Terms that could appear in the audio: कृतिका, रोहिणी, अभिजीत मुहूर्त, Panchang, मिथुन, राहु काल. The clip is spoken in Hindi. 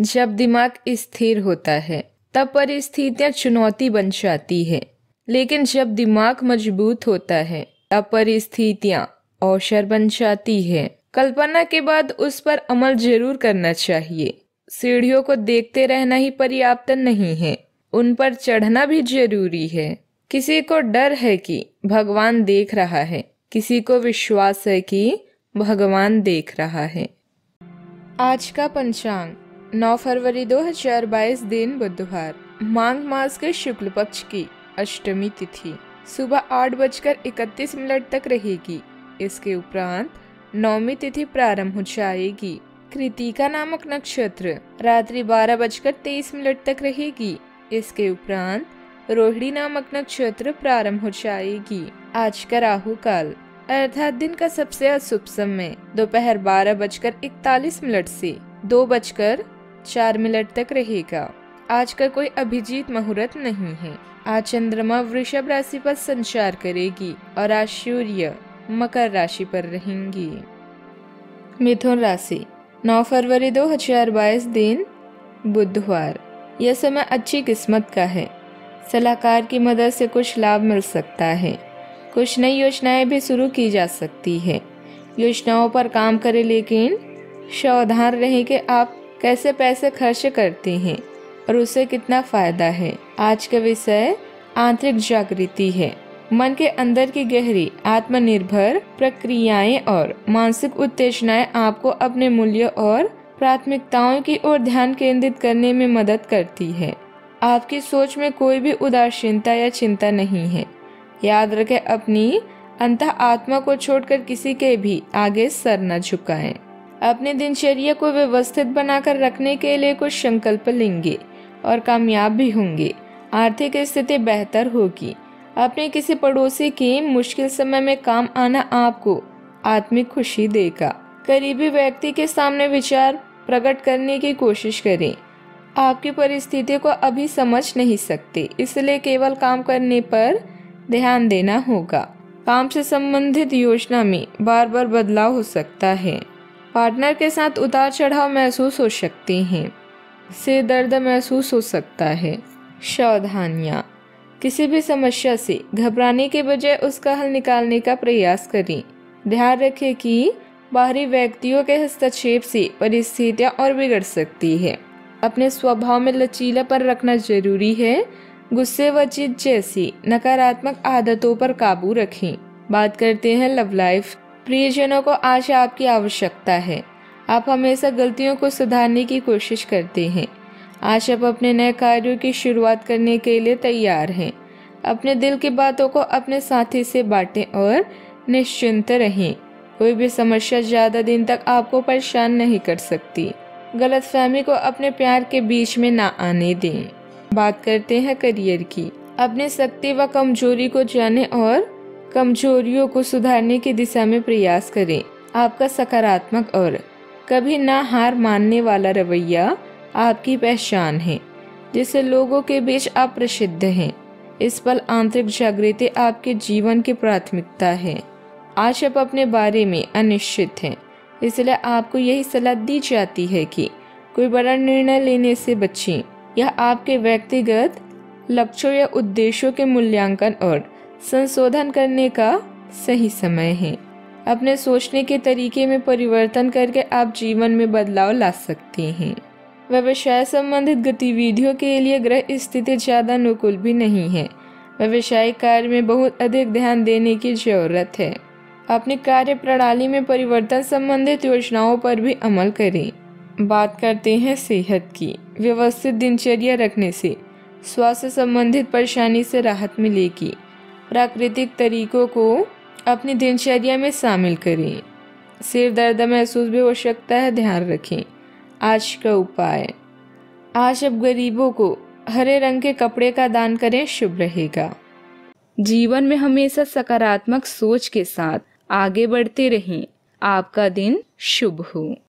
जब दिमाग स्थिर होता है तब परिस्थितियाँ चुनौती बन जाती है, लेकिन जब दिमाग मजबूत होता है तब परिस्थितियाँ अवसर बन जाती है। कल्पना के बाद उस पर अमल जरूर करना चाहिए। सीढ़ियों को देखते रहना ही पर्याप्त नहीं है, उन पर चढ़ना भी जरूरी है। किसी को डर है कि भगवान देख रहा है, किसी को विश्वास है कि भगवान देख रहा है। आज का पंचांग 9 फरवरी 2022 दिन बुधवार, माघ मास के शुक्ल पक्ष की अष्टमी तिथि सुबह 8:31 तक रहेगी। इसके उपरांत नौमी तिथि प्रारंभ हो जाएगी। कृतिका नामक नक्षत्र रात्रि 12:23 तक रहेगी। इसके उपरांत रोहिणी नामक नक्षत्र प्रारंभ हो जाएगी। आज का राहु काल अर्थात दिन का सबसे अशुभ समय दोपहर 12:41 से 2:04 तक रहेगा। आज का कोई अभिजीत मुहूर्त नहीं है। आज चंद्रमा वृषभ राशि पर संचार करेगी और आज सूर्य मकर राशि पर रहेंगी। मिथुन राशि 9 फरवरी 2022 दिन बुधवार। यह समय अच्छी किस्मत का है। सलाहकार की मदद से कुछ लाभ मिल सकता है। कुछ नई योजनाएं भी शुरू की जा सकती है। योजनाओं पर काम करें, लेकिन सावधान रहें कि आप कैसे पैसे खर्च करते हैं और उससे कितना फायदा है। आज का विषय आंतरिक जागृति है। मन के अंदर की गहरी आत्मनिर्भर प्रक्रियाएं और मानसिक उत्तेजनाएं आपको अपने मूल्यों और प्राथमिकताओं की ओर ध्यान केंद्रित करने में मदद करती है। आपकी सोच में कोई भी उदासीनता या चिंता नहीं है। याद रखें, अपनी अंतः आत्मा को छोड़कर किसी के भी आगे सर न झुकाएं। अपने दिनचर्या को व्यवस्थित बनाकर रखने के लिए कुछ संकल्प लेंगे और कामयाब भी होंगे। आर्थिक स्थिति बेहतर होगी। अपने किसी पड़ोसी के मुश्किल समय में काम आना आपको आत्मिक खुशी देगा। करीबी व्यक्ति के सामने विचार प्रकट करने की कोशिश करें। आपकी परिस्थिति को अभी समझ नहीं सकते, इसलिए केवल काम करने पर ध्यान देना होगा। काम से संबंधित योजना में बार बार बदलाव हो सकता है। पार्टनर के साथ उतार चढ़ाव महसूस हो सकते हैं। सिर दर्द महसूस हो सकता है। सावधानियाँ, किसी भी समस्या से घबराने के बजाय उसका हल निकालने का प्रयास करें। ध्यान रखें कि बाहरी व्यक्तियों के हस्तक्षेप से परिस्थितियाँ और बिगड़ सकती है। अपने स्वभाव में लचीलापन रखना जरूरी है। गुस्से व चिढ़ जैसी नकारात्मक आदतों पर काबू रखें। बात करते हैं लव लाइफ। प्रियजनों को आज आपकी आवश्यकता है। आप हमेशा गलतियों को सुधारने की कोशिश करते हैं। आज आप अपने नए कार्यों की शुरुआत करने के लिए तैयार हैं। अपने दिल की बातों को अपने साथी से बांटें और निश्चिंत रहें। कोई भी समस्या ज़्यादा दिन तक आपको परेशान नहीं कर सकती। गलतफहमी को अपने प्यार के बीच में ना आने दें। बात करते हैं करियर की। अपनी शक्ति व कमजोरी को जानें और कमजोरियों को सुधारने की दिशा में प्रयास करें। आपका सकारात्मक और कभी ना हार मानने वाला रवैया आपकी पहचान है, जिससे लोगों के बीच आप प्रसिद्ध हैं। इस पल आंतरिक जागृति आपके जीवन की प्राथमिकता है। आज आप अपने बारे में अनिश्चित हैं, इसलिए आपको यही सलाह दी जाती है कि कोई बड़ा निर्णय लेने से बचें। यह आपके व्यक्तिगत लक्ष्यों या उद्देश्यों के मूल्यांकन और संशोधन करने का सही समय है। अपने सोचने के तरीके में परिवर्तन करके आप जीवन में बदलाव ला सकते हैं। व्यवसाय संबंधित गतिविधियों के लिए ग्रह स्थिति ज़्यादा अनुकूल भी नहीं है। व्यवसायिक कार्य में बहुत अधिक ध्यान देने की जरूरत है। अपनी कार्य प्रणाली में परिवर्तन संबंधित योजनाओं पर भी अमल करें। बात करते हैं सेहत की। व्यवस्थित दिनचर्या रखने से स्वास्थ्य संबंधित परेशानी से राहत मिलेगी। प्राकृतिक तरीकों को अपनी दिनचर्या में शामिल करें। सिर दर्द महसूस भी हो सकता है, ध्यान रखें। आज का उपाय। आज आप गरीबों को हरे रंग के कपड़े का दान करें, शुभ रहेगा। जीवन में हमेशा सकारात्मक सोच के साथ आगे बढ़ते रहें। आपका दिन शुभ हो।